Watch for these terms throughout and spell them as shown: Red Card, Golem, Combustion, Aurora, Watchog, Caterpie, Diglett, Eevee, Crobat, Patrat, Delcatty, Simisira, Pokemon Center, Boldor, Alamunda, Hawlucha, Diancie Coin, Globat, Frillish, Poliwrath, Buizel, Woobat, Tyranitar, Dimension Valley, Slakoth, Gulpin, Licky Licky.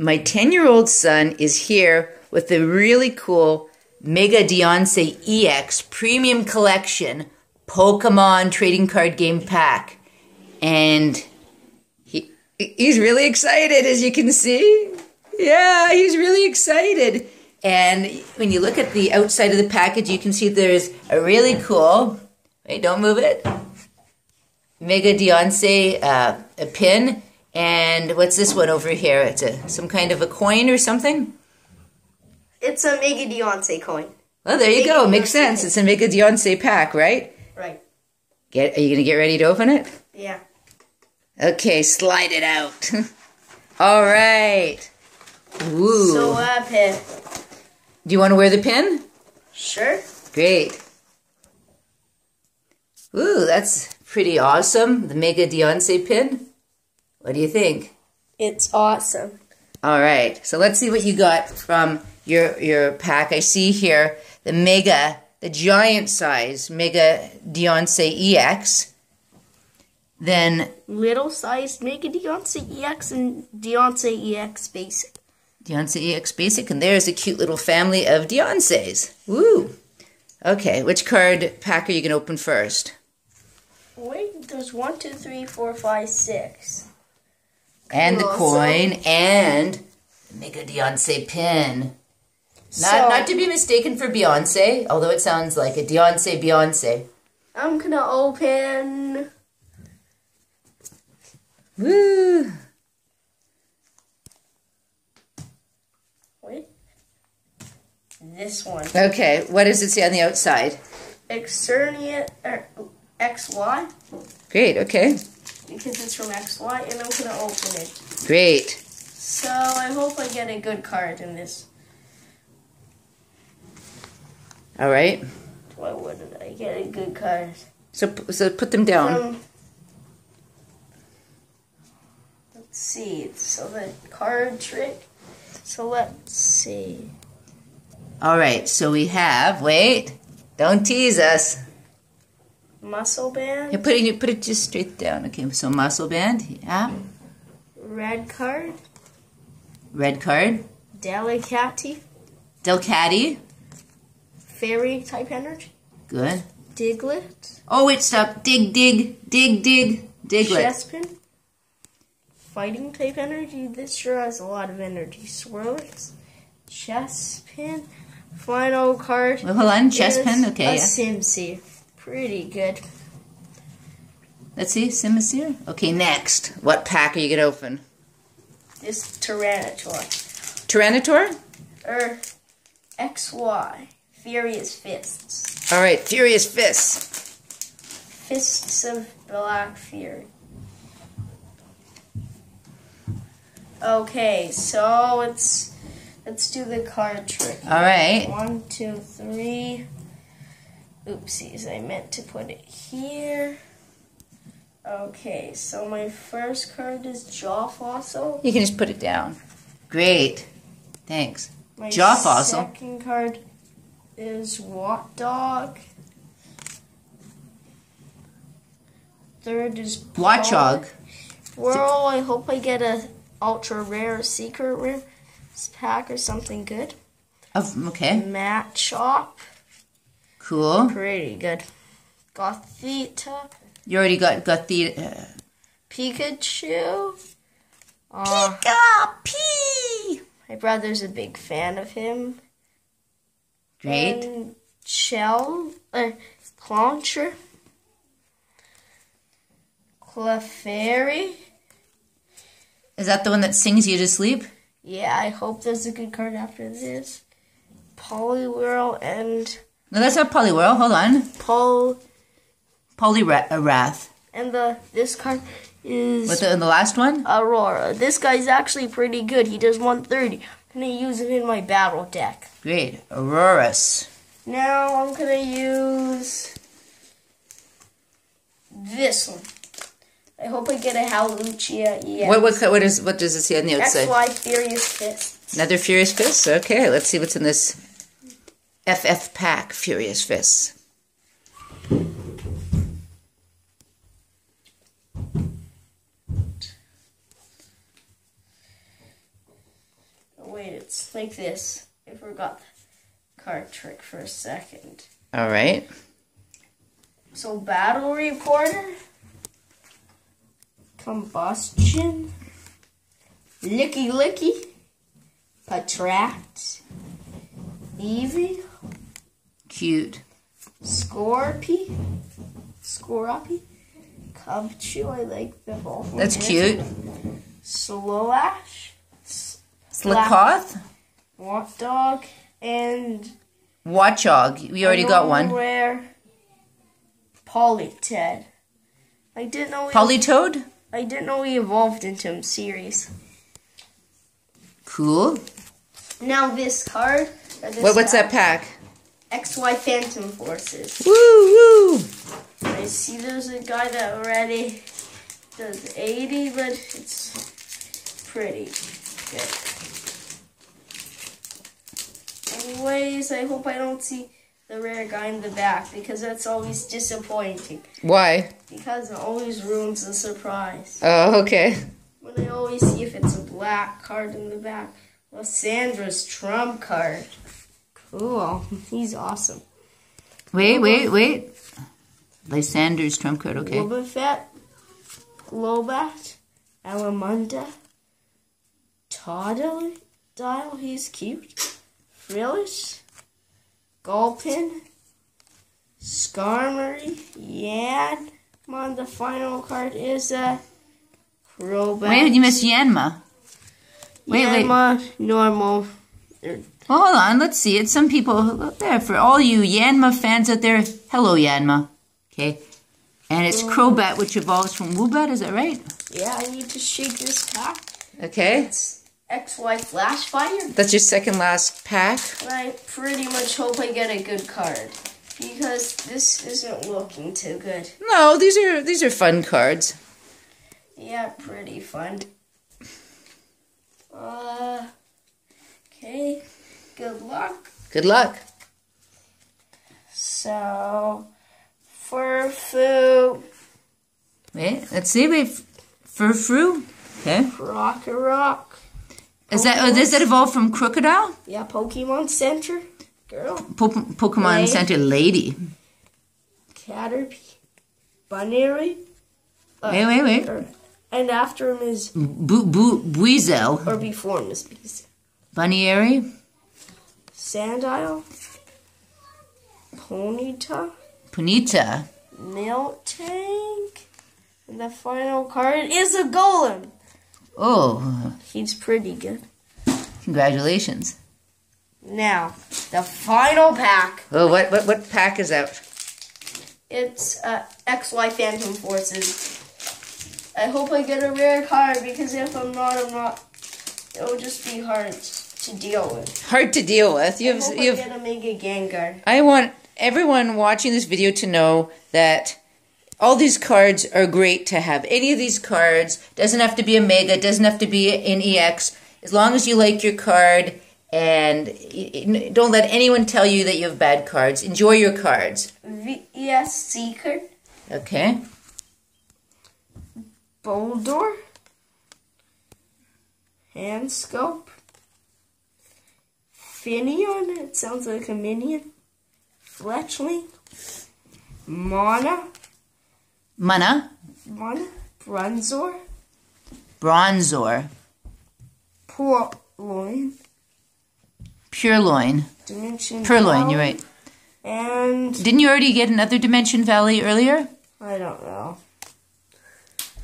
My 10-year-old son is here with the really cool Mega Diancie EX Premium Collection Pokemon Trading Card Game Pack. And he's really excited, as you can see. Yeah, he's really excited. And when you look at the outside of the package, you can see there's a really cool, wait, don't move it, Mega Diancie a pin. And what's this one over here? It's some kind of a coin or something? It's a Mega Diancie coin. Well, there you go. Makes sense. It's a Mega Diancie pack, right? Right. Are you going to get ready to open it? Yeah. Okay, slide it out. All right. Ooh. So, pin. Do you want to wear the pin? Sure. Great. Ooh, that's pretty awesome. The Mega Diancie pin. What do you think? It's awesome. All right. So let's see what you got from your pack. I see here the Mega, the giant size Mega Diancie EX. Then little size Mega Diancie EX and Diancie EX Basic. Diancie EX Basic, and there's a cute little family of Diancies. Woo! Okay, which card pack are you going to open first? Wait, there's 1, 2, 3, 4, 5, 6. And the coin, and the Mega Diancie pin. Not to be mistaken for Beyonce, although it sounds like a Diancie Beyonce. I'm going to open... Woo! Wait. This one. Okay, what does it say on the outside? XY. Great, okay. Because it's from XY, and I'm gonna open it. Great. So I hope I get a good card in this. All right. Why wouldn't I get a good card? So put them down. Let's see. So the card trick. So let's see. All right. So we have. Wait! Don't tease us. Muscle Band. Yeah, put it just straight down. Okay, so Muscle Band, yeah. Red Card. Red Card. Delcatty. Fairy type energy. Good. Diglett. Oh, wait, stop. Diglett. Chespin. Fighting type energy. This sure has a lot of energy. Swirlix. Chespin. Final card. Well, hold on, Chespin. Okay, yeah. Simisira. Pretty good. Let's see, Simisira. Okay, next. What pack are you going to open? This Tyranitar. Tyranitar? XY. Furious Fists. All right, Furious Fists. Fists of Black Fury. Okay, so let's do the card trick. All right. 1, 2, 3... Oopsies, I meant to put it here. Okay, so my first card is Jaw Fossil. You can just put it down. Great. Thanks. My Jaw Fossil. My second card is Watt Dog. Third is Watchog. Well, I hope I get a ultra rare, secret rare pack or something good. Oh, okay. Mat Shop. Cool. Pretty good. Gothita. You already got Gothita. Pikachu. Pika P. My brother's a big fan of him. Great. And Clauncher. Clefairy. Is that the one that sings you to sleep? Yeah, I hope there's a good card after this. Poliwrath and... No, that's not Poliwrath. Hold on. Poliwrath. And this card is... What's the last one? Aurora. This guy's actually pretty good. He does 130. I'm going to use him in my battle deck. Great. Auroras. Now I'm going to use... this one. I hope I get a Hawlucha. Yes. What does it say on the outside? XY Furious Fists. Another Furious Fists? Okay, let's see what's in this... FF pack, Furious Fists. it's like this. I forgot the card trick for a second. All right. So Battle Reporter, Combustion, Licky Licky, Patrat, Eevee, cute, Scorapi, Pikachu, I like them all. That's cute. Sloash, Slakoth, Watt Dog, and Watchog. We already got one. Rare Politoed. I didn't know. Politoed? I didn't know he evolved into him. Series. Cool. Now this card. Or this what's that pack? XY Phantom Forces. Woo woo! I see there's a guy that already does 80, but it's pretty good. Anyways, I hope I don't see the rare guy in the back, because that's always disappointing. Why? Because it always ruins the surprise. Oh, okay. When I always see if it's a black card in the back. Lysandra's trump card. Cool. He's awesome. Wait. Lysander's trump card, okay. Wobbuffet, Globat, Alamunda, Tawdile, he's cute. Frillish, Gulpin, Skarmory, Yanma. The final card is a Crobat. Wait, you missed Yanma. Yanma, normal. Well, hold on, let's see. It's some people up there. For all you Yanma fans out there, hello Yanma. Okay, and it's Crobat, which evolves from Woobat, is that right? Yeah, I need to shake this pack. Okay. It's XY Flashfire. That's your second last pack? I pretty much hope I get a good card, because this isn't looking too good. No, these are fun cards. Yeah, pretty fun. Okay, good luck. Good luck. So... Furfrou. Wait, let's see. Furfrou. Okay. Crocorock. Is that? Oh, does that evolve from Crocodile? Yeah, Pokemon Center girl. Pokemon Lady. Center lady. Caterpie. Bunnery. Wait. And after him is Buizel. Or before him is Buizel. Bunnery. Sandile. Ponyta. Miltank. And the final card is a Golem. Oh. He's pretty good. Congratulations. Now, the final pack. Oh, what pack is that? It's XY Phantom Forces. I hope I get a rare card, because if I'm not, it'll just be hard to deal with. Hard to deal with? I hope I get a Mega Gengar. I want... everyone watching this video to know that all these cards are great to have. Any of these cards, doesn't have to be a Mega, doesn't have to be an EX. As long as you like your card, and don't let anyone tell you that you have bad cards. Enjoy your cards. VS Seeker. Okay. Boldor. Handscope. Finion, it sounds like a minion. Fletchling, Mana, Bronzor, Purloin, Dimension Valley, you're right. And didn't you already get another Dimension Valley earlier? I don't know.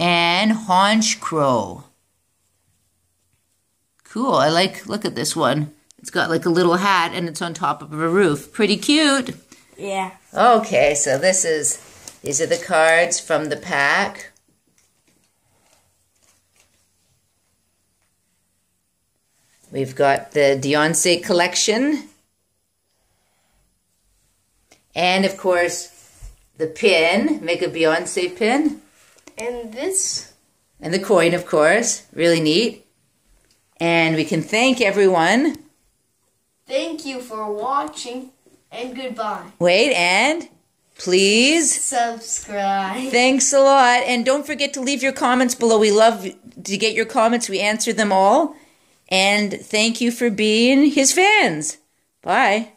And Honchkrow. Cool. I like. Look at this one. It's got like a little hat, and it's on top of a roof. Pretty cute. Yeah. Okay, so these are the cards from the pack. We've got the Diancie collection. And, of course, the pin, Mega Diancie pin. And this. And the coin, of course. Really neat. And we can thank everyone. Thank you for watching, and goodbye. Wait, and please subscribe. Thanks a lot, and don't forget to leave your comments below. We love to get your comments. We answer them all. And thank you for being his fans. Bye.